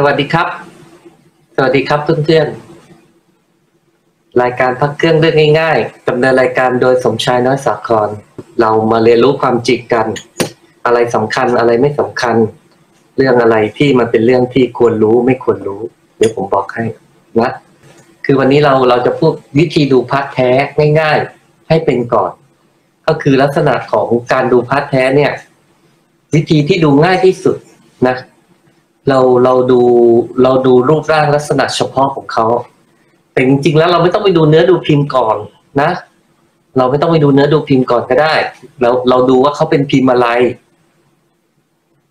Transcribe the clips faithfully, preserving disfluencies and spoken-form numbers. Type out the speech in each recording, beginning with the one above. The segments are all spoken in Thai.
สวัสดีครับสวัสดีครับเพื่อนๆรายการพักเครื่องเรื่องง่ายๆดำเนินรายการโดยสมชายน้อยสาครเรามาเรียนรู้ความจริงกันอะไรสำคัญอะไรไม่สำคัญเรื่องอะไรที่มันเป็นเรื่องที่ควรรู้ไม่ควรรู้เดี๋ยวผมบอกให้นะคือวันนี้เราเราจะพูดวิธีดูพระแท้ง่ายๆให้เป็นก่อนก็คือลักษณะของการดูพระแท้เนี่ยวิธีที่ดูง่ายที่สุดนะเราเราดูเราดูรูปร่างลักษณะเฉพาะของเขาแต่จริงๆแล้วเราไม่ต้องไปดูเนื้อดูพิมพ์ก่อนนะเราไม่ต้องไปดูเนื้อดูพิมพ์ก่อนก็ได้เราเราดูว่าเขาเป็นพิมพ์อะไร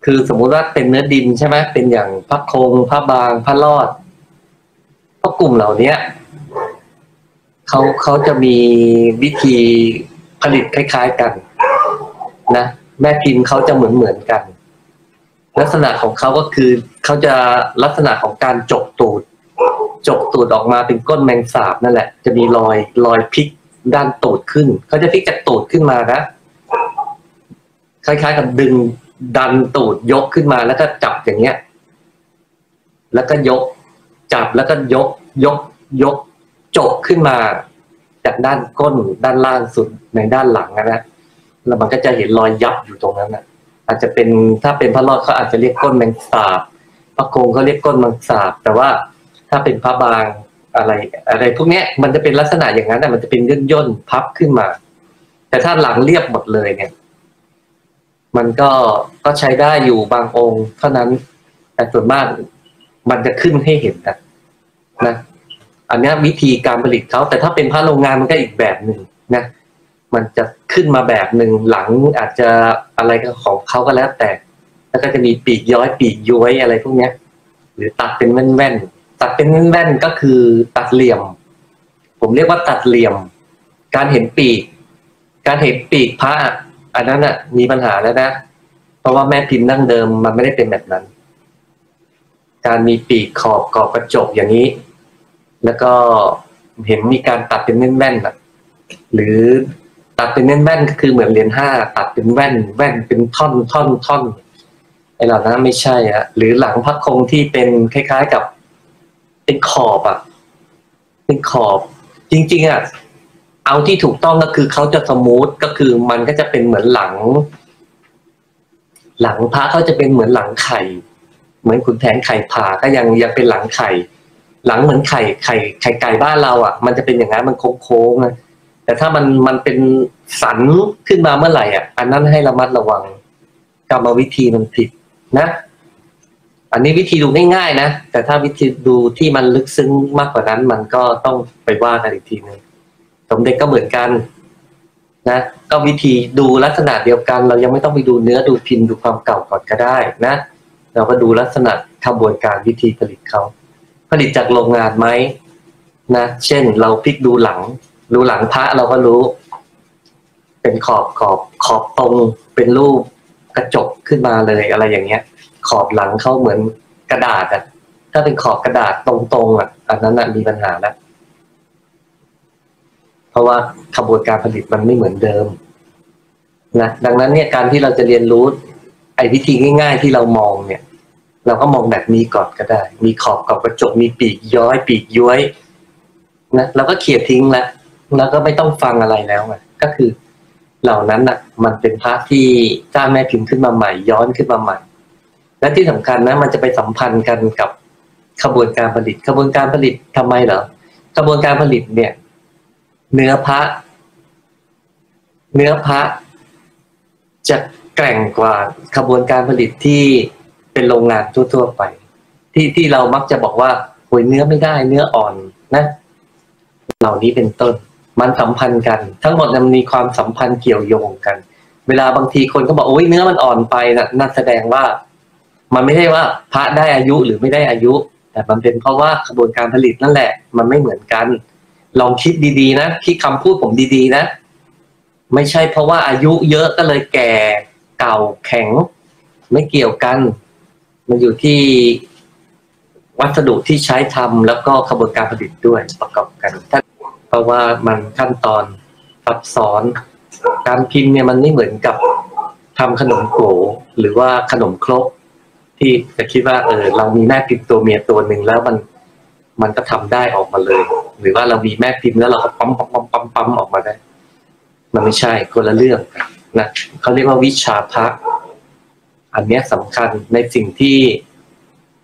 คือสมมุติว่าเป็นเนื้อดินใช่ไหมเป็นอย่างพระคงพระบางพระรอดพวกกลุ่มเหล่านี้เขาเขาจะมีวิธีผลิตคล้ายๆกันนะแม่พิมพ์เขาจะเหมือนเหมือนกันลักษณะของเขาก็คือเขาจะลักษณะของการจกตูดจกตูดออกมาเป็นก้นแมงสาบนั่นแหละจะมีรอยรอยพลิกด้านตูดขึ้นเขาจะพลิกจากตูดขึ้นมานะคล้ายๆกับดึงดันตูดยกขึ้นมาแล้วก็จับอย่างเงี้ยแล้วก็ยกจับแล้วก็ยกยกยกจกขึ้นมาจากด้านก้นด้านล่างสุดในด้านหลังนะแล้วมันก็จะเห็นรอยยับอยู่ตรงนั้นนะอาจจะเป็นถ้าเป็นพระรอดเขาอาจจะเรียกก้นแมงสาบพระคงเขาเรียกก้นแมงสาบแต่ว่าถ้าเป็นพระบางอะไรอะไรพวกนี้มันจะเป็นลักษณะอย่างนั้นแต่มันจะเป็นย่นย่นพับขึ้นมาแต่ถ้าหลังเรียบหมดเลยเนี่ยมันก็ก็ใช้ได้อยู่บางองค์เท่านั้นแต่ส่วนมากมันจะขึ้นให้เห็นนะนะอันนี้วิธีการผลิตเขาแต่ถ้าเป็นพระโรงงานมันก็อีกแบบหนึ่งนะมันจะขึ้นมาแบบหนึ่งหลังอาจจะอะไรของเขาก็แล้วแต่แล้วก็จะมีปีกย้อยปีกย้อยอะไรพวกนี้หรือตัดเป็นแว่นๆตัดเป็นแว่นๆก็คือตัดเหลี่ยมผมเรียกว่าตัดเหลี่ยมการเห็นปีกการเห็นปีกพระอันนั้นน่ะมีปัญหาแล้วนะเพราะว่าแม่พิมพ์ดั้งเดิมมันไม่ได้เป็นแบบนั้นการมีปีกขอบขอบกระจกอย่างนี้แล้วก็เห็นมีการตัดเป็นแว่นๆน่ะหรือตัดเป็นแว่นๆก็คือเหมือนเหรียญห้าตัดเป็นแว่นแว่นเป็นท่อนท่อนท่อนไอ้เหล่านั้นไม่ใช่อะหรือหลังพระคงที่เป็นคล้ายๆกับเป็นขอบอะเป็นขอบจริงๆอะเอาที่ถูกต้องก็คือเขาจะสมูทก็คือมันก็จะเป็นเหมือนหลังหลังพระเขาจะเป็นเหมือนหลังไข่เหมือนขุนแผนไข่ผ่าก็ยังยังเป็นหลังไข่หลังเหมือนไข่ไข่ไข่ไก่บ้านเราอ่ะมันจะเป็นอย่างนั้นมันโค้งๆนะแต่ถ้ามันมันเป็นสันขึ้นมาเมื่อไหร่อ่ะอันนั้นให้ระมัดระวังกรรมวิธีมันผิดนะอันนี้วิธีดูง่ายๆนะแต่ถ้าวิธีดูที่มันลึกซึ้งมากกว่านั้นมันก็ต้องไปว่ากันอีกทีนึงสมเด็จก็เหมือนกันนะก็วิธีดูลักษณะเดียวกันเรายังไม่ต้องไปดูเนื้อดูพิมพ์ดูความเก่าก่อนก็ได้นะเราก็ดูลักษณะขบวนการวิธีผลิตเขาผลิตจากโรงงานไหมนะเช่นเราพลิกดูหลังดูหลังพระเราก็รู้เป็นขอบขอบขอบตรงเป็นรูปกระจกขึ้นมาเลยอะไรอย่างเงี้ยขอบหลังเขาเหมือนกระดาษอ่ะถ้าเป็นขอบกระดาษตรงๆอ่ะอันนั้นน่ะมีปัญหาแล้วเพราะว่าขบวนการผลิตมันไม่เหมือนเดิมนะดังนั้นเนี่ยการที่เราจะเรียนรู้ไอ้วิธีง่ายๆที่เรามองเนี่ยเราก็มองแบบนี้ก่อนก็ได้มีขอบขอบกระจกมีปีกย้อยปีกย้อยนะเราก็เขี่ยทิ้งแล้วแล้วก็ไม่ต้องฟังอะไรแล้วไงก็คือเหล่านั้นนะมันเป็นพระที่สร้างแม่พิมพ์ขึ้นมาใหม่ย้อนขึ้นมาใหม่และที่สำคัญนะมันจะไปสัมพันธ์กันกับขบวนการผลิตขบวนการผลิตทำไมเหรอขบวนการผลิตเนี่ยเนื้อพระเนื้อพระจะแกร่งกว่าขบวนการผลิตที่เป็นโรงงานทั่วๆไปที่ที่เรามักจะบอกว่าโอยเนื้อไม่ได้เนื้ออ่อนนะเหล่านี้เป็นต้นมันสัมพันธ์กันทั้งหมดมันมีความสัมพันธ์เกี่ยวโยงกันเวลาบางทีคนก็บอกโอ้ยเนื้อมันอ่อนไปนะนั่นแสดงว่ามันไม่ใช่ว่าพระได้อายุหรือไม่ได้อายุแต่มันเป็นเพราะว่าขบวนการผลิตนั่นแหละมันไม่เหมือนกันลองคิดดีๆนะคิดคำพูดผมดีๆนะไม่ใช่เพราะว่าอายุเยอะก็เลยแก่เก่าแข็งไม่เกี่ยวกันมันอยู่ที่วัสดุที่ใช้ทำแล้วก็ขบวนการผลิตด้วยประกอบกันเพราะว่ามันขั้นตอนซับซ้อนการพิมพ์เนี่ยมันไม่เหมือนกับทำขนมโก๋หรือว่าขนมครก ที่จะคิดว่าเออเรามีแม่พิมพ์ตัวเมียตัวหนึ่งแล้วมันมันก็ทำได้ออกมาเลยหรือว่าเรามีแม่พิมพ์แล้วเราก็ปั๊มปั๊มปั๊มปั๊มปั๊มออกมาได้มันไม่ใช่คนละเรื่องนะเขาเรียกว่าวิชาภาคอันนี้สำคัญในสิ่งที่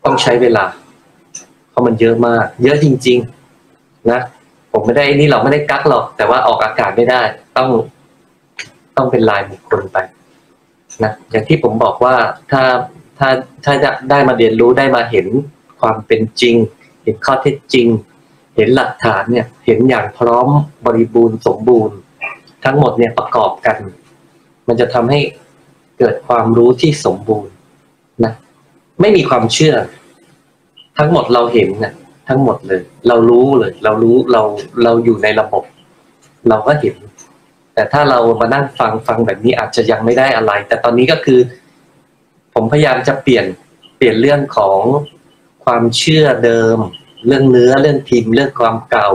ต้องใช้เวลาเพราะมันเยอะมากเยอะจริงๆนะผมไม่ได้นี่เราไม่ได้กักหรอกแต่ว่าออกอากาศไม่ได้ต้องต้องเป็นลายบุคคลไปนะอย่างที่ผมบอกว่าถ้าถ้าถ้าจะได้มาเรียนรู้ได้มาเห็นความเป็นจริงเห็นข้อเท็จจริงเห็นหลักฐานเนี่ยเห็นอย่างพร้อมบริบูรณ์สมบูรณ์ทั้งหมดเนี่ยประกอบกันมันจะทำให้เกิดความรู้ที่สมบูรณ์นะไม่มีความเชื่อทั้งหมดเราเห็นนะทั้งหมดเลยเรารู้เลยเรารู้เราเราอยู่ในระบบเราก็เห็นแต่ถ้าเรามานั่งฟังฟังแบบนี้อาจจะยังไม่ได้อะไรแต่ตอนนี้ก็คือผมพยายามจะเปลี่ยนเปลี่ยนเรื่องของความเชื่อเดิมเรื่องเนื้อเรื่องพิมพ์เรื่องความเก่า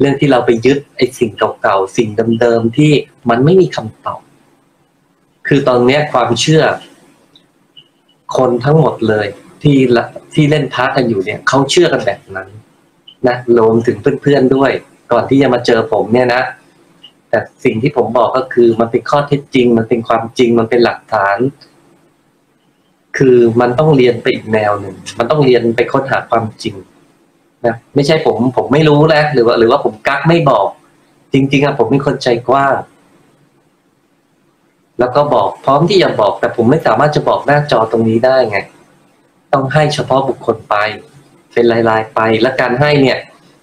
เรื่องที่เราไปยึดไอ้สิ่งเก่าๆสิ่งเดิมๆที่มันไม่มีคำตอบคือตอนนี้ความเชื่อคนทั้งหมดเลยที่ที่เล่นพาร์ทกันอยู่เนี่ยเขาเชื่อกันแบบนั้นนะรวมถึงเพื่อนๆด้วยก่อนที่จะมาเจอผมเนี่ยนะแต่สิ่งที่ผมบอกก็คือมันเป็นข้อเท็จจริงมันเป็นความจริงมันเป็นหลักฐานคือมันต้องเรียนไปอีกแนวหนึ่งมันต้องเรียนไปค้นหาความจริงนะไม่ใช่ผมผมไม่รู้แล้วหรือว่าหรือว่าผมกักไม่บอกจริงๆอะผมเป็นคนใจกว้างแล้วก็บอกพร้อมที่จะบอกแต่ผมไม่สามารถจะบอกหน้าจอตรงนี้ได้ไงต้องให้เฉพาะบุคคลไปเป็นรายๆไปและการให้เนี่ย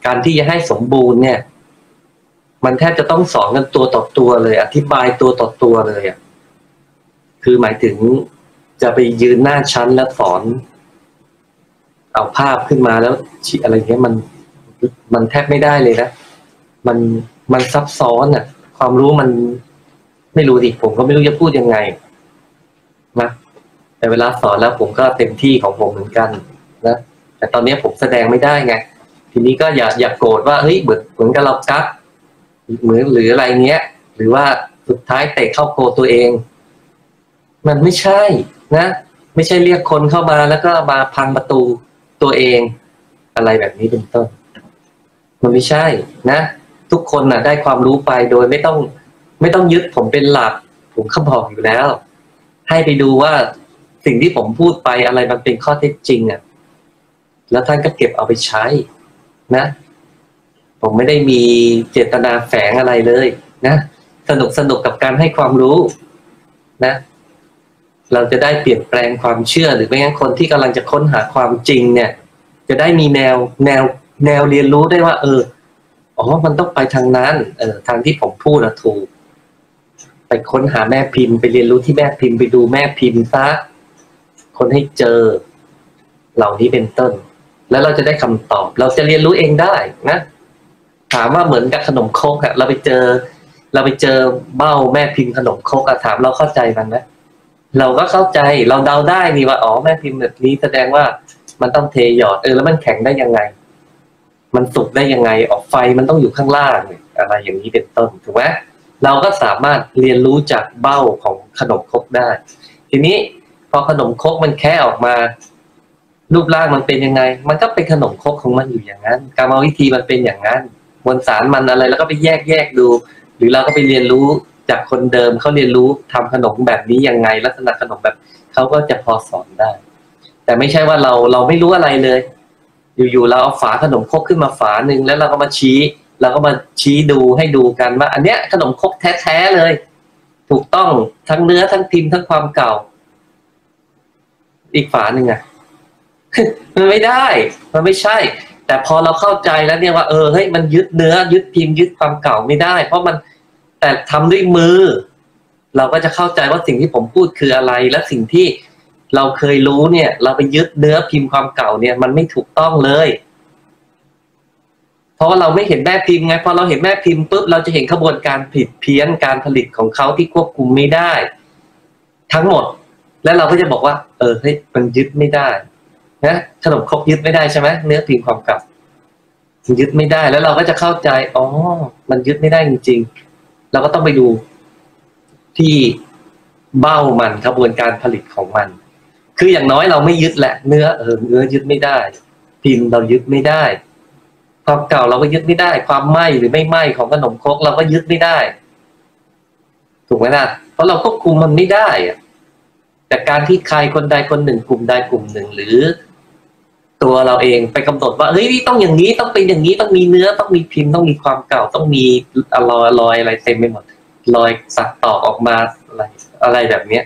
การที่จะให้สมบูรณ์เนี่ยมันแทบจะต้องสอนกันตัวต่อตัวเลยอธิบายตัวต่อตัวเลยอะคือหมายถึงจะไปยืนหน้าชั้นแล้วสอนเอาภาพขึ้นมาแล้วอะไรเงี้ยมันมันแทบไม่ได้เลยนะมันมันซับซ้อนอ่ะความรู้มันไม่รู้ดิผมก็ไม่รู้จะพูดยังไงนะแต่เวลาสอนแล้วผมก็เต็มที่ของผมเหมือนกันนะแต่ตอนนี้ผมแสดงไม่ได้ไงทีนี้ก็อย่าอย่าโกรธว่าเฮ้ยเหมือนเหมือนกับเรากักเหมือนหรืออะไรเงี้ยหรือว่าสุดท้ายเตะเข้าโกตัวเองมันไม่ใช่นะไม่ใช่เรียกคนเข้ามาแล้วก็มาพังประตูตัวเองอะไรแบบนี้เป็นต้นมันไม่ใช่นะทุกคนนะได้ความรู้ไปโดยไม่ต้องไม่ต้องยึดผมเป็นหลักผมคำบอกอยู่แล้วให้ไปดูว่าสิ่งที่ผมพูดไปอะไรมันเป็นข้อเท็จจริงอ่ะแล้วท่านก็เก็บเอาไปใช้นะผมไม่ได้มีเจตนาแฝงอะไรเลยนะสนุกสนุกกับการให้ความรู้นะเราจะได้เปลี่ยนแปลงความเชื่อหรือไม่งั้นคนที่กำลังจะค้นหาความจริงเนี่ยจะได้มีแนวแนวแนวเรียนรู้ได้ว่าเอออ๋อมันต้องไปทางนั้นเออทางที่ผมพูดนะถูกไปค้นหาแม่พิมพ์ไปเรียนรู้ที่แม่พิมพ์ไปดูแม่พิมพ์ซะคนให้เจอเหล่านี้เป็นต้นแล้วเราจะได้คำตอบเราจะเรียนรู้เองได้นะถามว่าเหมือนกับขนมโคกอะเราไปเจอเราไปเจอเบ้าแม่พิมพ์ขนมโคกอะถามเราเข้าใจมันไหมเราก็เข้าใจเราเดาได้นี่ว่าอ๋อแม่พิมพ์แบบนี้แสดงว่ามันต้องเทหยอดเออแล้วมันแข็งได้ยังไงมันสุกได้ยังไงออกไฟมันต้องอยู่ข้างล่างอะไรอย่างนี้เป็นต้นถูกไหมเราก็สามารถเรียนรู้จากเบ้าของขนมครกได้ทีนี้พอขนมครกมันแค่ออกมารูปร่างมันเป็นยังไงมันก็เป็นขนมครกของมันอยู่อย่างนั้นกรรมวิธีมันเป็นอย่างนั้นมวลสารมันอะไรแล้วก็ไปแยกแยกดูหรือเราก็ไปเรียนรู้จากคนเดิมเขาเรียนรู้ทำขนมแบบนี้ยังไงลักษณะขนมแบบเขาก็จะพอสอนได้แต่ไม่ใช่ว่าเราเราไม่รู้อะไรเลยอยู่ๆเราเอาฝาขนมครกขึ้นมาฝาหนึ่งแล้วเราก็มาชี้เราก็มาชี้ดูให้ดูกันว่าอันเนี้ยขนมครกแท้ๆเลยถูกต้องทั้งเนื้อทั้งพิมพ์ทั้งความเก่าอีกฝาหนึ่งอ่ะ มันไม่ได้มันไม่ใช่แต่พอเราเข้าใจแล้วเนี่ยว่าเออเฮ้ยมันยึดเนื้อยึดพิมพ์ยึดความเก่าไม่ได้เพราะมันแต่ทำด้วยมือเราก็จะเข้าใจว่าสิ่งที่ผมพูดคืออะไรและสิ่งที่เราเคยรู้เนี่ยเราไปยึดเนื้อพิมพ์ความเก่าเนี่ยมันไม่ถูกต้องเลยเพราะว่าเราไม่เห็นแม่พิมพ์ไงพอเราเห็นแม่พิมพ์ปุ๊บเราจะเห็นขบวนการผิดเพี้ยนการผลิตของเขาที่ควบคุมไม่ได้ทั้งหมดและเราก็จะบอกว่าเออเฮ้ยมันยึดไม่ได้นะขนมครกยึดไม่ได้ใช่ไหมเนื้อพิมพ์ความเก่ายึดไม่ได้แล้วเราก็จะเข้าใจอ๋อมันยึดไม่ได้จริงๆเราก็ต้องไปดูที่เบ้ามันกระบวนการผลิตของมัน คืออย่างน้อยเราไม่ยึดแหละเนื้อเออเนื้อยึดไม่ได้พิมพ์เรายึดไม่ได้ความเก่าเราก็ยึดไม่ได้ความไหม้หรือไม่ไหม้ของขนมครกเราก็ยึดไม่ได้ถูกไหมล่ะเพราะเราควบคุมมันไม่ได้แต่การที่ใครคนใดคนหนึ่งกลุ่มใดกลุ่มหนึ่งหรือตัวเราเองไปกำหนดว่าเฮ้ยต้องอย่างนี้ต้องเป็นอย่างนี้ต้องมีเนื้อต้องมีพิมพ์ต้องมีความเก่าต้องมีรอยรอยอะไรเต็มไปหมดรอยสักตอกออกมาอะไรอะไรแบบเนี้ย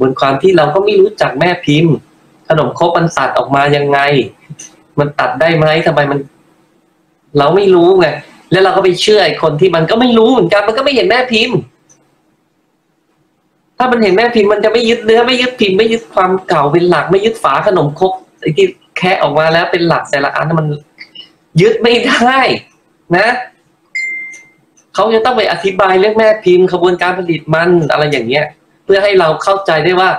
บนความที่เราก็ไม่รู้จักแม่พิมพ์ขนมครกมันตัดออกมายังไงมันตัดได้ไหมทำไมมันเราไม่รู้ไงแล้วเราก็ไปเชื่อไอ้คนที่มันก็ไม่รู้เหมือนกันมันก็ไม่เห็นแม่พิมพ์ถ้ามันเห็นแม่พิมพ์มันจะไม่ยึดเนื้อไม่ยึดพิมพ์ไม่ยึดความเก่าเป็นหลักไม่ยึดฝาขนมครกไอ้ที่แค่ออกมาแล้วเป็นหลักแต่ละอันมันยึดไม่ได้นะเขาจะต้องไปอธิบายเรื่องแม่พิมพ์ขบวนการผลิตมันอะไรอย่างเงี้ยเพื่อให้เราเข้าใจได้ว่า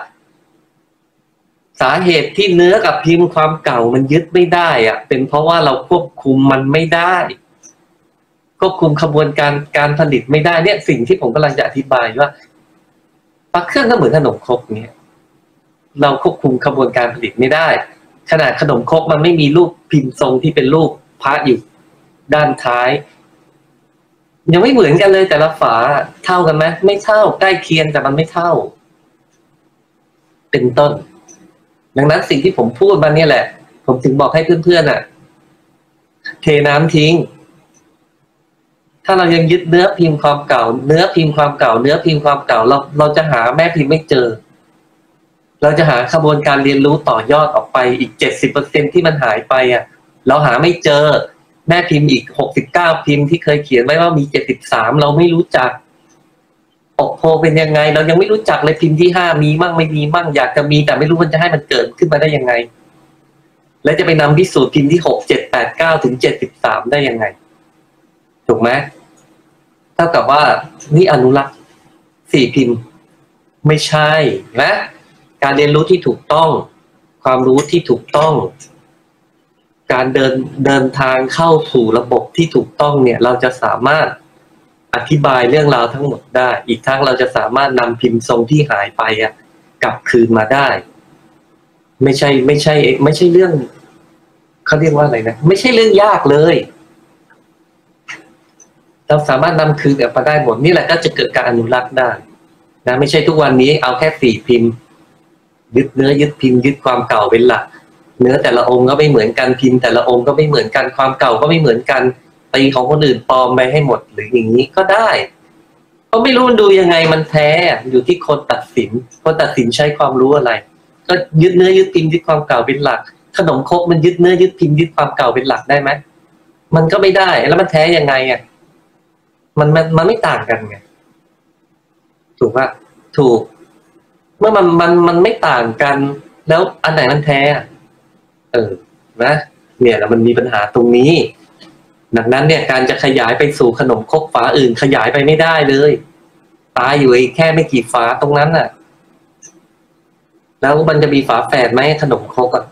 สาเหตุที่เนื้อกับพิมพ์ความเก่ามันยึดไม่ได้อะเป็นเพราะว่าเราควบคุมมันไม่ได้ควบคุมขบวนการการผลิตไม่ได้เนี่ยสิ่งที่ผมกำลังจะอธิบายว่าพระเครื่องก็เหมือนขนมครกเนี่ยเราควบคุมขบวนการผลิตไม่ได้ขนาดขนมครกมันไม่มีรูปพิมพ์ทรงที่เป็นรูปพระอยู่ด้านท้ายยังไม่เหมือนกันเลยแต่ละฝาเท่ากันไหมไม่เท่าใกล้เคียงแต่มันไม่เท่าเป็นต้นดังนั้นสิ่งที่ผมพูดมาเนี่ยแหละผมถึงบอกให้เพื่อนๆอ่ะเทน้ำทิ้งถ้าเรายังยึดเนื้อพิมพ์ความเก่าเนื้อพิมพ์ความเก่าเนื้อพิมพ์ความเก่าเราเราจะหาแม่พิมพ์ไม่เจอเราจะหาขบวนการเรียนรู้ต่อยอดออกไปอีก เจ็ดสิบเปอร์เซ็นต์ ที่มันหายไปอ่ะเราหาไม่เจอแม่พิมพ์อีกหกสิบเก้าพิมพ์ที่เคยเขียนไว้ว่ามีเจ็ดสิบสามเราไม่รู้จักปกโพเป็นยังไงเรายังไม่รู้จักเลยพิมพ์ที่ห้ามีมั่งไม่มีมั่งอยากจะมีแต่ไม่รู้มันจะให้มันเกิดขึ้นมาได้ยังไงและจะไปนำพิสูจน์พิมพ์ที่หก เจ็ด แปด เก้าถึงเจ็ดสิบสามได้ยังไงถูกไหมเท่ากับว่านี่อนุรักษ์สี่พิมพ์ไม่ใช่นะการเรียนรู้ที่ถูกต้องความรู้ที่ถูกต้องการเดินเดินทางเข้าสู่ระบบที่ถูกต้องเนี่ยเราจะสามารถอธิบายเรื่องราวทั้งหมดได้อีกทั้งเราจะสามารถนำพิมพ์ทรงที่หายไปอ่ะกลับคืนมาได้ไม่ใช่ไม่ใช่ไม่ใช่เรื่องเขาเรียกว่าอะไรนะไม่ใช่เรื่องยากเลยเราสามารถนำคืนกลับมาได้หมดนี่แหละก็จะเกิดการอนุรักษ์ได้นะไม่ใช่ทุกวันนี้เอาแค่สี่พิมพ์ยึดเนื้อยึดพิมพ์ยึดความเก่าเป็นหลักเนื้อแต่ละองค์ก็ไม่เหมือนกันพิมพ์แต่ละองค์ก็ไม่เหมือนกันความเก่าก็ไม่เหมือนกันตีของคนอื่นปลอมไปให้หมดหรืออย่างนี้ก็ได้ก็ไม่รู้มันดูยังไงมันแท้อยู่ที่คนตัดสินคนตัดสินใช้ความรู้อะไรก็ยึดเนื้อยึดพิมพ์ยึดความเก่าเป็นหลักขนมครกมันยึดเนื้อยึดพิมพ์ยึดความเก่าเป็นหลักได้ไหมมันก็ไม่ได้แล้วมันแท้ยังไงอ่ะมันมันมันไม่ต่างกันไงถูกป่ะถูกเมื่อมันมันมันไม่ต่างกันแล้วอันไหนมันแท้เออนะเนี่ยแล้วมันมีปัญหาตรงนี้ดังนั้นเนี่ยการจะขยายไปสู่ขนมครกฝาอื่นขยายไปไม่ได้เลยตายอยู่แค่ไม่กี่ฝาตรงนั้นน่ะแล้วมันจะมีฝาแฝดไหมขนมครกอ่ะ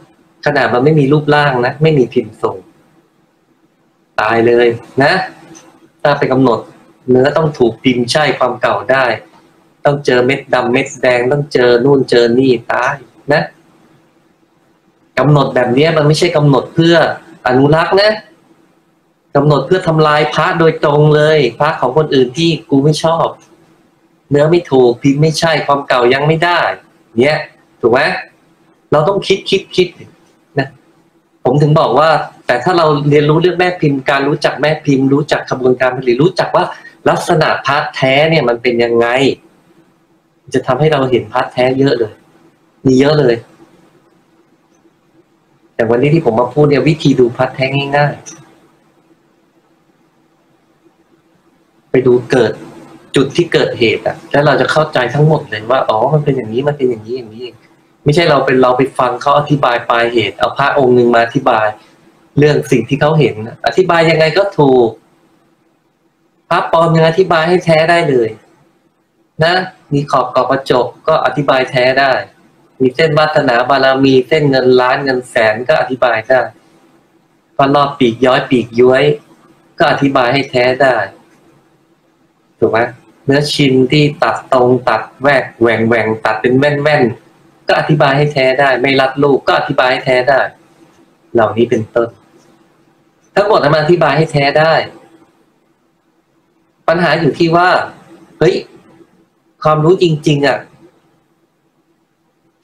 ขนาดมันไม่มีรูปร่างนะไม่มีพิมพ์ทรงตายเลยนะถ้าไปกำหนดเนื้อต้องถูกพิมพ์ใช่ความเก่าได้ต้องเจอเม็ดดำเม็ดแดงต้องเจอนู่นเจอนี่ตายนะกำหนดแบบนี้มันไม่ใช่กำหนดเพื่ออนุรักษ์นะกำหนดเพื่อทำลายพระโดยตรงเลยพระของคนอื่นที่กูไม่ชอบเนื้อไม่ถูกพิมพ์ไม่ใช่ความเก่ายังไม่ได้เนี่ยถูกไหมเราต้องคิดคิดคิดนะผมถึงบอกว่าแต่ถ้าเราเรียนรู้เรื่องแม่พิมพ์การรู้จักแม่พิมพ์รู้จักขบวนการผลิตรู้จักว่าลักษณะพระแท้เนี่ยมันเป็นยังไงจะทำให้เราเห็นพระแท้เยอะเลยมีเยอะเลยแต่วันนี้ที่ผมมาพูดเนี่ยวิธีดูพระแท้ง่ายๆไปดูเกิดจุดที่เกิดเหตุอ่ะแล้วเราจะเข้าใจทั้งหมดเลยว่าอ๋อมันเป็นอย่างนี้มันเป็นอย่างนี้อย่างนี้ไม่ใช่เราเป็นเราไปฟังเขาอธิบายปลายเหตุเอาพระองค์หนึ่งมาอธิบายเรื่องสิ่งที่เขาเห็นอธิบายยังไงก็ถูกพระปลอมยังอธิบายให้แท้ได้เลยนะมีขอบกอบกระจกก็อธิบายแท้ได้มีเส้นวาสนาบารมีเส้นเงินล้านเงินแสนก็อธิบายได้ก็รอบปีกย้อยปีกย้อยก็อธิบายให้แท้ได้ถูกไหมเนื้อชิ้นที่ตัดตรงตัดแวกแหว่งแหว่งตัดเป็นแว่นแว่น ก็อธิบายให้แท้ได้ไม่รัดรูปก็อธิบายให้แท้ได้เหล่านี้เป็นต้นทั้งหมดมาอธิบายให้แท้ได้ปัญหาอยู่ที่ว่าเฮ้ยความรู้จริงๆอ่ะ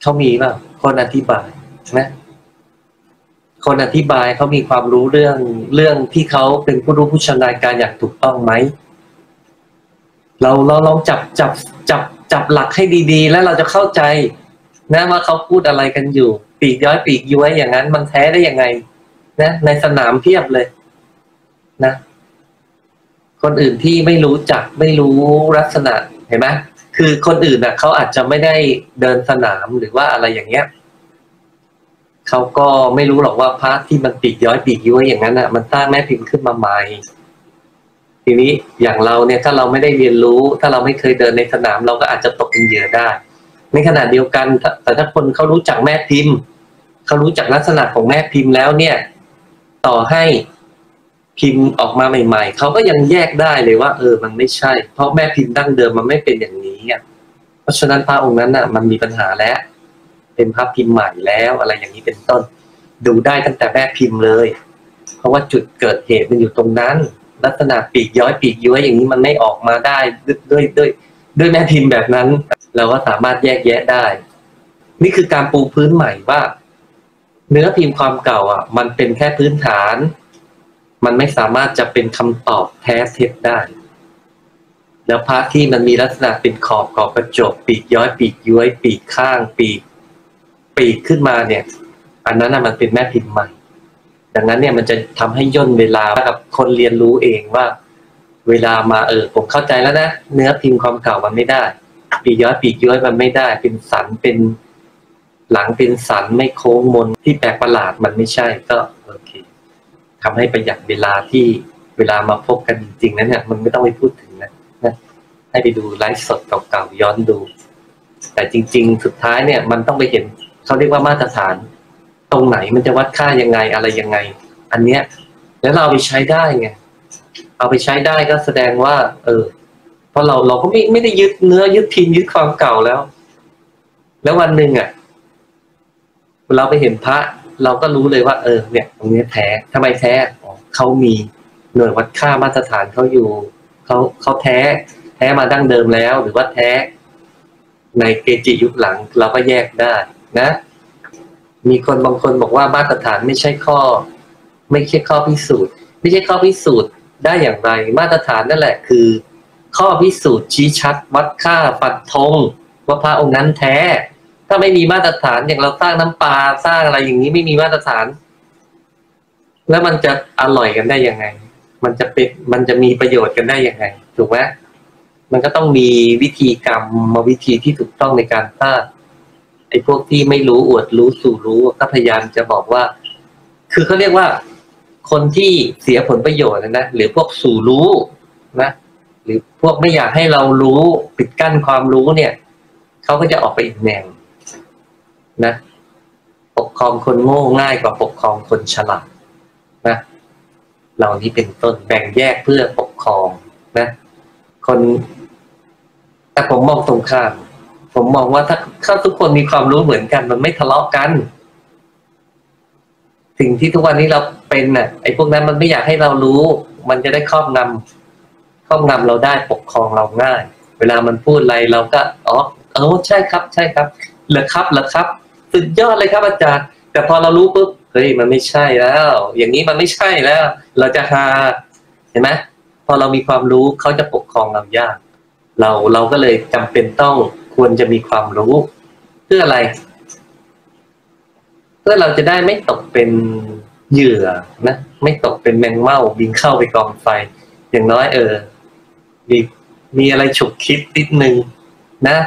เขามีป่ะคนอธิบายใช่ไหมคนอธิบายเขามีความรู้เรื่องเรื่องที่เขาเป็นผู้รู้ผู้ชำนาญการอย่างถูกต้องไหมเราเราลองจับจับจับจับหลักให้ดีๆแล้วเราจะเข้าใจนะว่าเขาพูดอะไรกันอยู่ปีกย้อยปีกย้วยอย่างนั้นมันแท้ได้ยังไงนะในสนามเพียบเลยนะคนอื่นที่ไม่รู้จักไม่รู้ลักษณะเห็นไหมคือคนอื่นน่ะเขาอาจจะไม่ได้เดินสนามหรือว่าอะไรอย่างเงี้ยเขาก็ไม่รู้หรอกว่าพระที่มันปีกย้อยปีกย้วยอย่างนั้นน่ะมันสร้างแม่พิมพ์ขึ้นมาใหม่ทีนี้อย่างเราเนี่ยถ้าเราไม่ได้เรียนรู้ถ้าเราไม่เคยเดินในสนามเราก็อาจจะตกเป็นเหยื่อได้ในขณะเดียวกันแต่ถ้าคนเขารู้จักแม่พิมพ์เขารู้จักลักษณะของแม่พิมพ์แล้วเนี่ยต่อให้พิมพ์ออกมาใหม่ๆเขาก็ยังแยกได้เลยว่าเออมันไม่ใช่เพราะแม่พิมพ์ดั้งเดิมมันไม่เป็นอย่างนี้เพราะฉะนั้นพระองค์นั้นน่ะมันมีปัญหาแล้วเป็นพระพิมพ์ใหม่แล้วอะไรอย่างนี้เป็นต้นดูได้ตั้งแต่แม่พิมพ์เลยเพราะว่าจุดเกิดเหตุมันอยู่ตรงนั้นลักษณะปีกย้อยปีกย้วยอย่างนี้มันไม่ออกมาได้ด้วยด้วยด้วยแม่พิมพ์แบบนั้นเราก็สามารถแยกแยะได้นี่คือการปูพื้นใหม่ว่าเนื้อพิมพ์ความเก่าอ่ะมันเป็นแค่พื้นฐานมันไม่สามารถจะเป็นคำตอบแท้เท็จได้แล้วพระที่มันมีลักษณะเป็นขอบขอบกระจกปีกย้อยปีกย้วยปีกข้างปีกปีกขึ้นมาเนี่ยอันนั้นมันเป็นแม่พิมพ์ใหม่ดังนั้นเนี่ยมันจะทำให้ย่นเวลากับคนเรียนรู้เองว่าเวลามาเออผมเข้าใจแล้วนะเนื้อพิมพ์ความเก่ามันไม่ได้ปีกย้อยปีกย้วยมันไม่ได้เป็นสันเป็นหลังเป็นสันไม่โค้งมนที่แปลกประหลาดมันไม่ใช่ก็โอเคทำให้ประหยัดเวลาที่เวลามาพบกันจริงๆนั้นเนี่ยมันไม่ต้องไปพูดถึงนะนะให้ไปดูไลฟ์สดเก่าๆย้อนดูแต่จริงๆสุดท้ายเนี่ยมันต้องไปเห็นเขาเรียกว่ามาตรฐานตรงไหนมันจะวัดค่ายังไงอะไรยังไงอันเนี้ยแล้วเราไปใช้ได้ไงเอาไปใช้ได้ก็แสดงว่าเออเพราะเราเราก็ไม่ไม่ได้ยึดเนื้อยึดพิมพ์ยึดความเก่าแล้วแล้ววันหนึ่งอ่ะเราไปเห็นพระเราก็รู้เลยว่าเออเนี่ยตรงนี้แท้ทำไมแท้เขามีหน่วยวัดค่ามาตรฐานเขาอยู่เขาเขาแท้แท้มาดั้งเดิมแล้วหรือว่าแท้ในเกจิยุคหลังเราก็แยกได้นะมีคนบางคนบอกว่ามาตรฐานไม่ใช่ข้อไม่ใช่ข้อพิสูจน์ไม่ใช่ข้อพิสูจน์ได้อย่างไรมาตรฐานนั่นแหละคือข้อพิสูจน์ชี้ชัดวัดค่าปัดธงว่าพระองค์นั้นแท้ถ้าไม่มีมาตรฐานอย่างเราสร้างน้ำปลาสร้างอะไรอย่างนี้ไม่มีมาตรฐานแล้วมันจะอร่อยกันได้ยังไงมันจะเป็นมันจะมีประโยชน์กันได้ยังไงถูกไหมมันก็ต้องมีวิธีกรรมมาวิธีที่ถูกต้องในการสร้างไอ้พวกที่ไม่รู้อวดรู้สู่รู้ก็พยายามจะบอกว่าคือเขาเรียกว่าคนที่เสียผลประโยชน์นะหรือพวกสู่รู้นะหรือพวกไม่อยากให้เรารู้ปิดกั้นความรู้เนี่ยเขาก็จะออกไปอีกแนวนะปกครองคนโง่ง่ายกว่าปกครองคนฉลาดนะเหล่านี้เป็นต้นแบ่งแยกเพื่อปกครองนะคนแต่ผมมองตรงข้ามผมมองว่าถ้าถ้าทุกคนมีความรู้เหมือนกันมันไม่ทะเลาะกันสิ่งที่ทุกวันนี้เราเป็นน่ะไอ้พวกนั้นมันไม่อยากให้เรารู้มันจะได้ครอบงำครอบงำเราได้ปกครองเราง่ายเวลามันพูดอะไรเราก็อ๋อเออใช่ครับใช่ครับเหลือครับเหลือครับสุดยอดเลยครับอาจารย์แต่พอเรารู้ปุ๊บเฮ้ยมันไม่ใช่แล้วอย่างนี้มันไม่ใช่แล้วเราจะหาเห็นไหมพอเรามีความรู้เขาจะปกครองเรายากเราเราก็เลยจำเป็นต้องควรจะมีความรู้เพื่ออะไรเพื่อเราจะได้ไม่ตกเป็นเหยื่อนะไม่ตกเป็นแมงเม่าบินเข้าไปกองไฟอย่างน้อยเออมีมีอะไรฉุกคิดนิดนึงนะ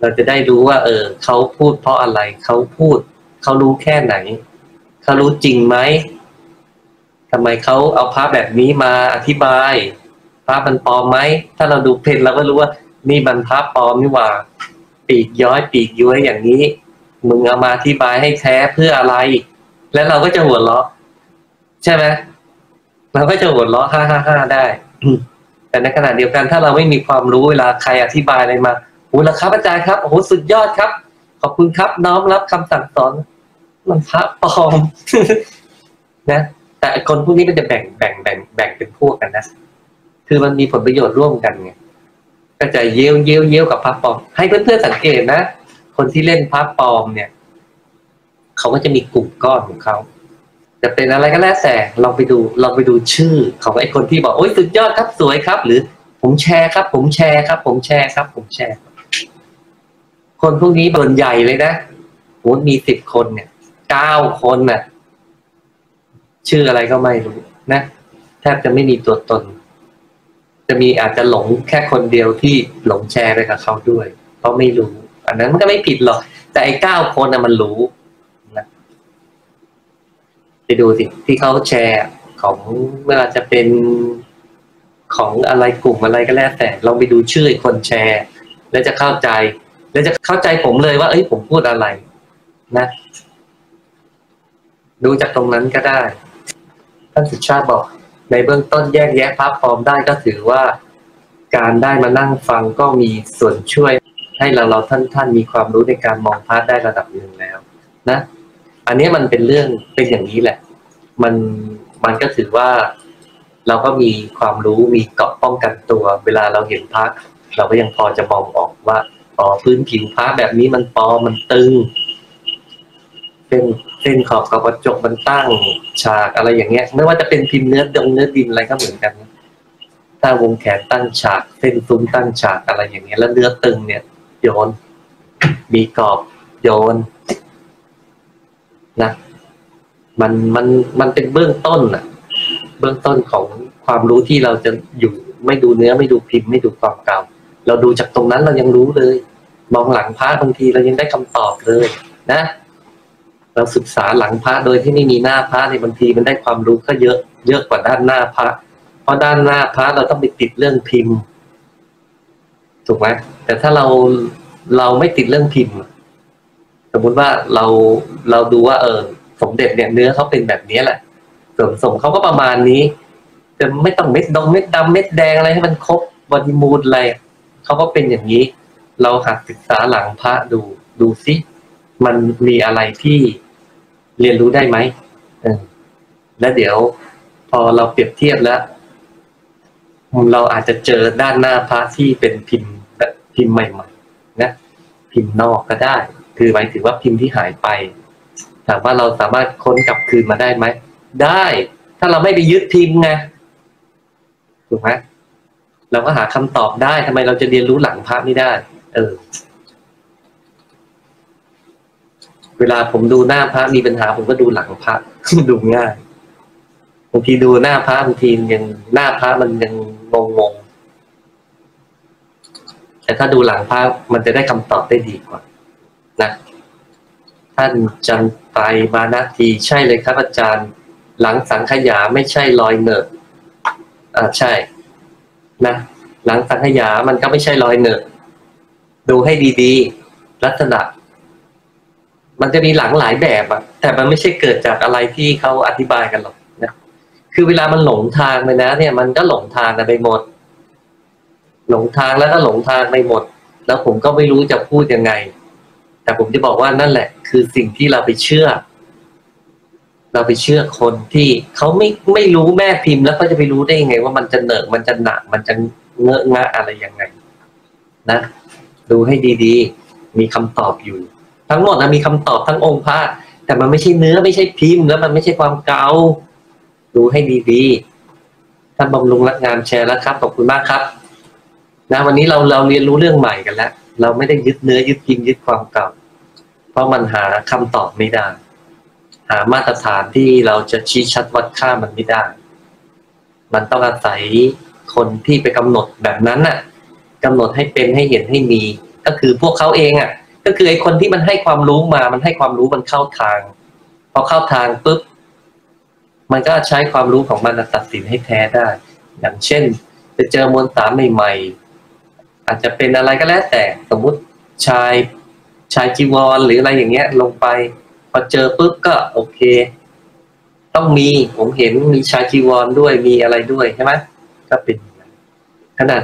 เราจะได้รู้ว่าเออเขาพูดเพราะอะไรเขาพูดเขารู้แค่ไหนเขารู้จริงไหมทำไมเขาเอาพระแบบนี้มาอธิบายพระมันปลอมไหมถ้าเราดูเพจเราก็รู้ว่านี่มันพระปลอมนี่หว่าปีกย้อยปีกย้วยอย่างนี้มึงเอามาอธิบายให้แท้เพื่ออะไรแล้วเราก็จะหัวเราะใช่ไหมเราก็จะหัวเราะฮ่าฮ่าฮ่าได้ แต่ในขณะเดียวกันถ้าเราไม่มีความรู้เวลาใครอธิบายอะไรมาโอ้โหครับอาจารย์ครับโอ้โหสุดยอดครับข ขอบคุณครับน้อมรับคำสั่งสอนมันพระปลอม นะแต่คนพวกนี้มันจะแบ่งแบ่งแบ่งแบ่งเป็นพวกกันนะคือมันมีผลประโยชน์ร่วมกันไงก็จะเย้ยวเย้ยวเย้ยวกับพระปลอมให้เพื่อนๆสังเกตนะคนที่เล่นพระปลอมเนี่ยเขาก็จะมีกลุ่มก้อนของเขาจะเป็นอะไรก็แล้วแต่ลองไปดูลองไปดูชื่อของไอ้คนที่บอกโอ๊ยสุดยอดครับสวยครับหรือผมแชร์ครับผมแชร์ครับผมแชร์ครับผมแชร์คนพวกนี้ส่วนใหญ่เลยนะโหมีสิบคนเนี่ยเก้าคนน่ะชื่ออะไรก็ไม่รู้นะแทบจะไม่มีตัวตนจะมีอาจจะหลงแค่คนเดียวที่หลงแชร์ไปกับเขาด้วยเพราะไม่รู้อันนั้นมันก็ไม่ผิดหรอกแต่ไอ้เก้าคนน่ะมันรู้นะไปดูสิที่เขาแชร์ของเวลาจะเป็นของอะไรกลุ่มอะไรก็แล้วแต่ลองไปดูชื่อคนแชร์แล้วจะเข้าใจแล้วจะเข้าใจผมเลยว่าเอ้ยผมพูดอะไรนะดูจากตรงนั้นก็ได้ท่านสุชาติบอกในเบื้องต้นแยกแยะพระปลอมได้ก็ถือว่าการได้มานั่งฟังก็มีส่วนช่วยให้เราเราท่านท่านมีความรู้ในการมองพระได้ระดับหนึ่งแล้วนะอันนี้มันเป็นเรื่องเป็นอย่างนี้แหละมันมันก็ถือว่าเราก็มีความรู้มีเกราะป้องกันตัวเวลาเราเห็นพระเราก็ยังพอจะมองออกว่าอ๋อพื้นผิวพระแบบนี้มันปลอมมันตึงเป็นเส้นขอบกระจกมันตั้งฉากอะไรอย่างเงี้ยไม่ว่าจะเป็นพิมพ์เนื้อดงเนื้อดินอะไรก็เหมือนกันถ้าวงแขนตั้งฉากเส้นซุ้มตั้งฉากอะไรอย่างเงี้ยแล้วเนื้อตึงเนี่ยโยนมีกรอบโยนนะมันมันมันเป็นเบื้องต้นอะเบื้องต้นของความรู้ที่เราจะอยู่ไม่ดูเนื้อไม่ดูพิมพ์ไม่ดูความเก่าเราดูจากตรงนั้นเรายังรู้เลยมองหลังพระบางทีเรายังได้คำตอบเลยนะเราศึกษาหลังพระโดยที่ไม่มีหน้าพระในบางทีมันได้ความรู้ก็เยอะเยอะกว่าด้านหน้าพระเพราะด้านหน้าพระเราต้องไปติดเรื่องพิมพ์ถูกไหมแต่ถ้าเราเราไม่ติดเรื่องพิมพ์สมมุติว่าเราเราดูว่าเออสมเด็จเนี่ยเนื้อเขาเป็นแบบนี้แหละส่วนผสมเขาก็ประมาณนี้จะไม่ต้องเม็ดดงเม็ดดำเม็ดแดงอะไรให้มันครบบริมูลอะไรเขาก็เป็นอย่างนี้เราหัดศึกษาหลังพระดูดูซิมันมีอะไรที่เรียนรู้ได้ไหมเออแล้วเดี๋ยวพอเราเปรียบเทียบแล้วเราอาจจะเจอด้านหน้าพระที่เป็นพิมพ์พิมพ์ใหม่ๆนะพิมพ์นอกก็ได้คือหมายถึงว่าพิมพ์ที่หายไปถามว่าเราสามารถค้นกลับคืนมาได้ไหมได้ถ้าเราไม่ไปยึดพิมพ์ไงถูกไหมเราก็หาคำตอบได้ทำไมเราจะเรียนรู้หลังพระไม่ได้เออเวลาผมดูหน้าพระมีปัญหาผมก็ดูหลังพระ ดูง่ายบางทีดูหน้าพระบางทียังหน้าพระมันยังงงงแต่ถ้าดูหลังพระมันจะได้คำตอบได้ดีกว่านะท่านจันไปมานาทีใช่เลยครับอาจารย์หลังสังขยาไม่ใช่รอยเนิบอ่าใช่นะหลังสังขยามันก็ไม่ใช่รอยเนิบดูให้ดีๆลักษณะมันจะมีหลังหลายแบบอะแต่มันไม่ใช่เกิดจากอะไรที่เขาอธิบายกันหรอกนะคือเวลามันหลงทางไปนะเนี่ยมันก็หลงทางไปหมดหลงทางแล้วก็หลงทางไปหมดแล้วผมก็ไม่รู้จะพูดยังไงแต่ผมจะบอกว่านั่นแหละคือสิ่งที่เราไปเชื่อเราไปเชื่อคนที่เขาไม่ไม่รู้แม่พิมพ์แล้วเขาจะไปรู้ได้ยังไงว่ามันจะเหนอะมันจะหนักมันจะเงอะงะอะไรยังไงนะดูให้ดีๆมีคำตอบอยู่ทั้งหมดนะมีคำตอบทั้งองค์พระแต่มันไม่ใช่เนื้อไม่ใช่พิมพ์แล้วมันไม่ใช่ความเก่าดูให้ดีๆท่านบำรุงรักงามแชร์แล้วครับขอบคุณมากครับนะวันนี้เราเราเรียนรู้เรื่องใหม่กันแล้วเราไม่ได้ยึดเนื้อยึดพิมพ์ยึดความเก่าเพราะมันหาคำตอบไม่ได้หามาตรฐานที่เราจะชี้ชัดวัดค่ามันไม่ได้มันต้องอาศัยคนที่ไปกำหนดแบบนั้นน่ะกำหนดให้เป็นให้เห็นให้มีก็คือพวกเขาเองอ่ะก็คือไอ้คนที่มันให้ความรู้มามันให้ความรู้มันเข้าทางพอเข้าทางปุ๊บมันก็ใช้ความรู้ของมันตัดสินให้แท้ได้อย่างเช่นไปเจอมวลสารใหม่ๆอาจจะเป็นอะไรก็แล้วแต่สมมุติชายชายจีวรหรืออะไรอย่างเงี้ยลงไปพอเจอปุ๊บก็โอเคต้องมีผมเห็นมีชายจีวรด้วยมีอะไรด้วยใช่ไหมก็เป็นขนาด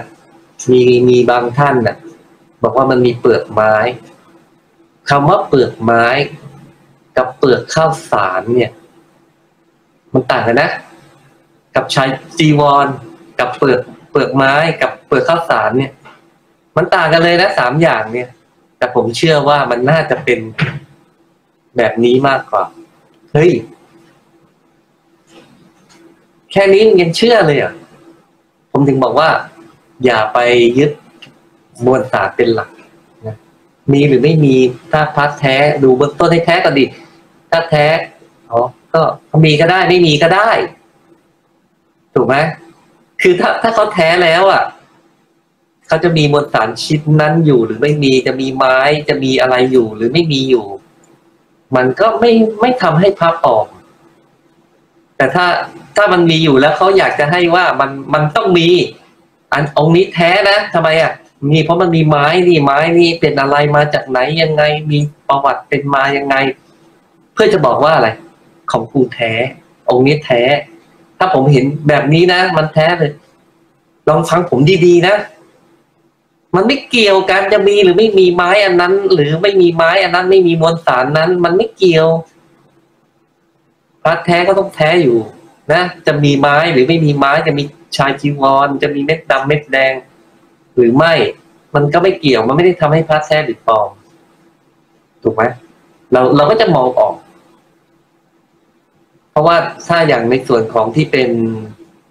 มีมีบางท่านน่ะบอกว่ามันมีเปลือกไม้ คำว่าเปลือกไม้กับเปลือกข้าวสารเนี่ยมันต่างกันนะกับชายจีวรกับเปลือกเปลือกไม้กับเปลือกข้าวสารเนี่ยมันต่างกันเลยนะสามอย่างเนี่ยแต่ผมเชื่อว่ามันน่าจะเป็นแบบนี้มากกว่าเฮ้ยแค่นี้ยังเชื่อเลยอ่ะผมถึงบอกว่าอย่าไปยึดมวลสารเป็นหลักนะมีหรือไม่มีถ้าพัดแท้ดูเบื้องต้นให้แท้ก่อนดิถ้าแท้อ๋อก็มีก็ได้ไม่มีก็ได้ถูกไหมคือถ้าถ้าเขาแท้แล้วอ่ะเขาจะมีมวลสารชิ้นนั้นอยู่หรือไม่มีจะมีไม้จะมีอะไรอยู่หรือไม่มีอยู่มันก็ไม่ไม่ทำให้พระปลอมแต่ถ้าถ้ามันมีอยู่แล้วเขาอยากจะให้ว่ามันมันต้องมีอันองค์นี้แท้นะทำไมอ่ะมีเพราะมันมีไม้นี่ไม้นี่เป็นอะไรมาจากไหนยังไงมีประวัติเป็นมายังไงเพื่อจะบอกว่าอะไรของกูแท้องค์นี้แท้ถ้าผมเห็นแบบนี้นะมันแท้เลยลองฟังผมดีๆนะมันไม่เกี่ยวกันจะมีหรือไม่มีไม้อันนั้นหรือไม่มีไม้อันนั้นไม่มีมวลสารนั้นมันไม่เกี่ยวพระแท้ก็ต้องแท้อยู่นะจะมีไม้หรือไม่มีไม้จะมีชายจีวรจะมีเม็ดดำเม็ดแดงหรือไม่มันก็ไม่เกี่ยวมันไม่ได้ทำให้พระแท้หรือปลอมถูกไหมเราเราก็จะมองออกเพราะว่าถ้าอย่างในส่วนของที่เป็น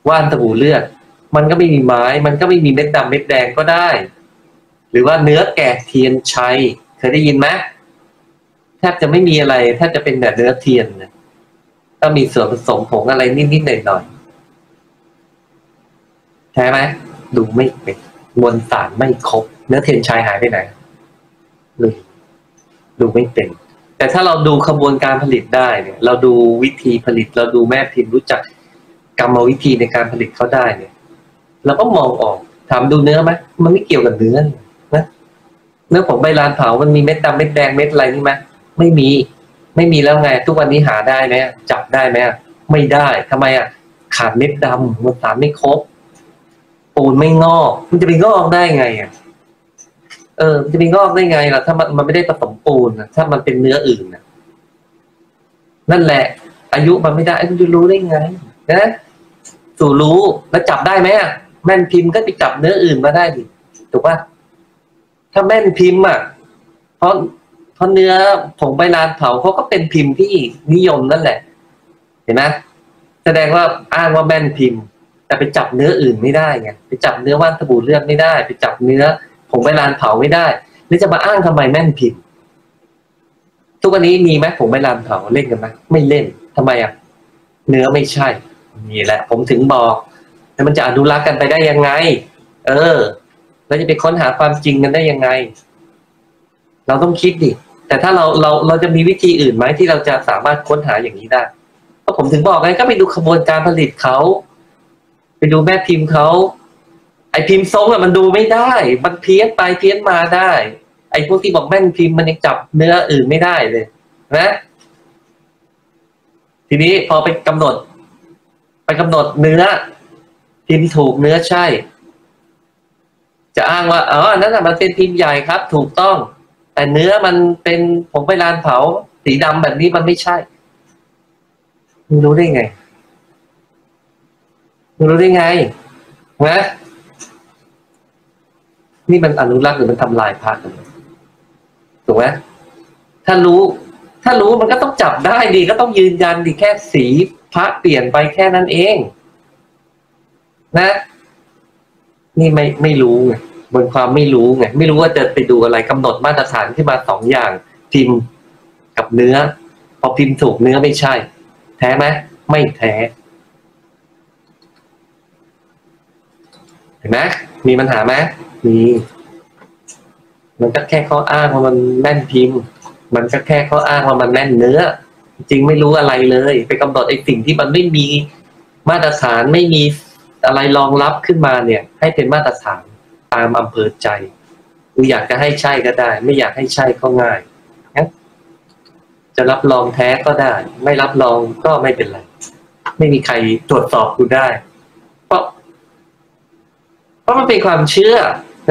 ว่านตะบูเลือดมันก็ไม่มีไม้มันก็ไม่มีเม็ดดำเม็ดแดงก็ได้หรือว่าเนื้อแกะเทียนชัยเคยได้ยินไหมแทบจะไม่มีอะไรแทบจะเป็นแบบเนื้อเทียนนะก็มีส่วนผสมผงอะไรนิดๆหน่อยๆใช่ไหมดูไม่เป็นมวลสารไม่ครบเนื้อเทียนชัยหายไปไหนเลยดูไม่เป็นแต่ถ้าเราดูขบวนการผลิตได้เนี่ยเราดูวิธีผลิตเราดูแม่พิมพ์รู้จักกรรมวิธีในการผลิตเขาได้เนี่ยเราก็มองออกถามดูเนื้อไหมมันไม่เกี่ยวกับเนื้อนะเนื้อของใบลานเผามันมีเม็ดดำเม็ดแดงเม็ดอะไรนี่ไหมไม่มีไม่มีแล้วไงทุกวันนี้หาได้ไหมจับได้ไหมไม่ได้ทำไมอ่ะขาดเม็ดดำมวลสารไม่ครบปูนไม่งอกมันจะไปงอกได้ไงอ่ะเออมันจะไปงอกได้ไงล่ะถ้ามันมันไม่ได้ผสมปูนถ้ามันเป็นเนื้ออื่นนั่นแหละอายุมันไม่ได้คุณจะรู้ได้ไงนะสู่รู้แล้วจับได้ไหมแม่นพิมพ์ก็ไปจับเนื้ออื่นมาได้ดิถูกป่ะถ้าแม่นพิมพ์อ่ะเพราะเพราะเนื้อผงใบลานเผาเขาก็เป็นพิมพ์ที่นิยมนั่นแหละเห็นไหมแสดงว่าอ้างว่าแม่นพิมพ์แต่ไปจับเนื้ออื่นไม่ได้ไงไปจับเนื้อว่านตะบูเลือดไม่ได้ไปจับเนื้อผงใบลานเผาไม่ได้แล้วจะมาอ้างทำไมแม่นพิมพ์ทุกวันนี้มีไหมผงใบลานเผาเล่นกันไหมไม่เล่นทำไมอ่ะเนื้อไม่ใช่นี่แหละผมถึงบอกแล้วมันจะอนุรักษ์กันไปได้ยังไงเออแล้วจะไปค้นหาความจริงกันได้ยังไงเราต้องคิดดิแต่ถ้าเราเราเราจะมีวิธีอื่นไหมที่เราจะสามารถค้นหาอย่างนี้ได้เพราะผมถึงบอกไงก็ไปดูขบวนการผลิตเขาไปดูแม่พิมพ์เขาไอพิมพ์ทรงอะมันดูไม่ได้มันเพี้ยนไปเพี้ยนมาได้ไอพวกที่บอกแม่นพิมพ์มันยังจับเนื้ออื่นไม่ได้เลยนะทีนี้พอไปกำหนดไปกำหนดเนื้อพิมพ์ถูกเนื้อใช่จะอ้างว่าอ๋อนั่นแหละมันเป็นพิมพ์ใหญ่ครับถูกต้องแต่เนื้อมันเป็นผงใบลานเผาสีดำแบบนี้มันไม่ใช่มึงรู้ได้ไงมึงรู้ได้ไงนะนี่มันอนุรักษ์หรือมันทำลายพระกันถูกไหมถ้ารู้ถ้ารู้มันก็ต้องจับได้ดีก็ต้องยืนยันดีแค่สีพระเปลี่ยนไปแค่นั้นเองนะนี่ไม่ไม่รู้ไงบนความไม่รู้ไงไม่รู้ว่าจะไปดูอะไรกำหนดมาตรฐานขึ้นมาสองอย่างพิมพ์กับเนื้อพอพิมพ์ถูกเนื้อไม่ใช่แท้ไหมไม่แท้เห็นไหมมีปัญหาไหมมีมันก็แค่ข้ออ้างว่ามันแม่นพิมพ์มันก็แค่ข้ออ้างว่ามันแม่นเนื้อจริงไม่รู้อะไรเลยไปกำหนดไอ้สิ่งที่มันไม่มีมาตรฐานไม่มีอะไรรองรับขึ้นมาเนี่ยให้เป็นมาตรฐานตามอำเภอใจคืออยากจะให้ใช่ก็ได้ไม่อยากให้ใช่ก็ง่ายจะรับรองแท้ก็ได้ไม่รับรองก็ไม่เป็นไรไม่มีใครตรวจสอบคุณได้เพราะเพราะมันเป็นความเชื่อ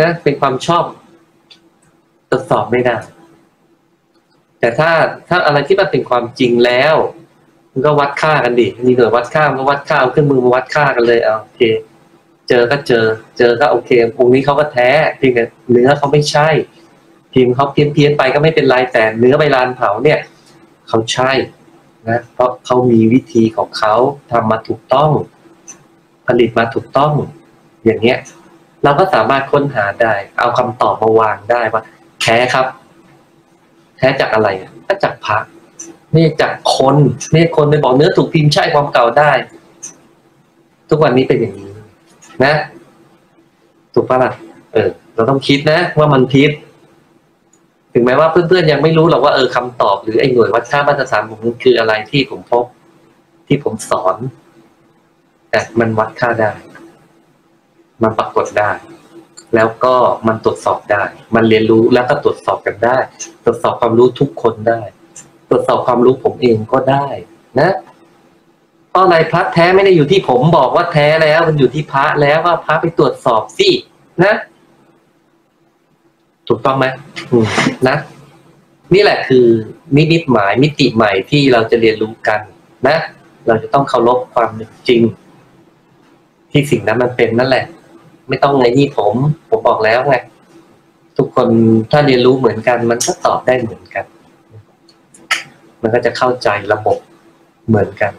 นะเป็นความชอบตรวจสอบไม่ได้ แต่ถ้าถ้าอะไรที่มันเป็นความจริงแล้วมันก็วัดค่ากันดิมีหน่วยวัดค่ามันก็วัดค่าเอาเครื่องมือมาวัดค่ากันเลยเอาโอเคเจอก็เจอเจอก็โอเคองค์นี้เขาก็แท้เพียงแต่เนื้อเขาไม่ใช่พิมพ์เขาเพี้ยนเพี้ยนไปก็ไม่เป็นไรแต่เนื้อใบลานเผาเนี่ยเขาใช่นะเพราะเขามีวิธีของเขาทำมาถูกต้องผลิตมาถูกต้องอย่างเงี้ยเราก็สามารถค้นหาได้เอาคำตอบมาวางได้ว่าแท้ครับแท้จากอะไรก็จากพระไม่จากคนไม่คนไปบอกเนื้อถูกพิมพ์ใช่ความเก่าได้ทุกวันนี้เป็นอย่างนี้นะถูกปะล่ะเออเราต้องคิดนะว่ามันพิษถึงแม้ว่าเพื่อนๆยังไม่รู้หรอกว่าเออคำตอบหรือไอ้หน่วยวัดค่ามาตรฐานผมนั้นคืออะไรที่ผมพบที่ผมสอนแต่มันวัดค่าได้มันปรากฏได้แล้วก็มันตรวจสอบได้มันเรียนรู้แล้วก็ตรวจสอบกันได้ตรวจสอบความรู้ทุกคนได้ตรวจสอบความรู้ผมเองก็ได้นะเพราะอะไรพระแท้ไม่ได้อยู่ที่ผมบอกว่าแท้แล้วมันอยู่ที่พระแล้วว่าพระไปตรวจสอบสินะถูกต้องไหมนะนี่แหละคือมิติหมายมิติใหม่ที่เราจะเรียนรู้กันนะเราจะต้องเคารพความจริงที่สิ่งนั้นมันเป็นนั่นแหละไม่ต้องไงนี่ผมผมบอกแล้วไงทุกคนถ้าเรียนรู้เหมือนกันมันก็ตอบได้เหมือนกันมันก็จะเข้าใจระบบเหมือนกัน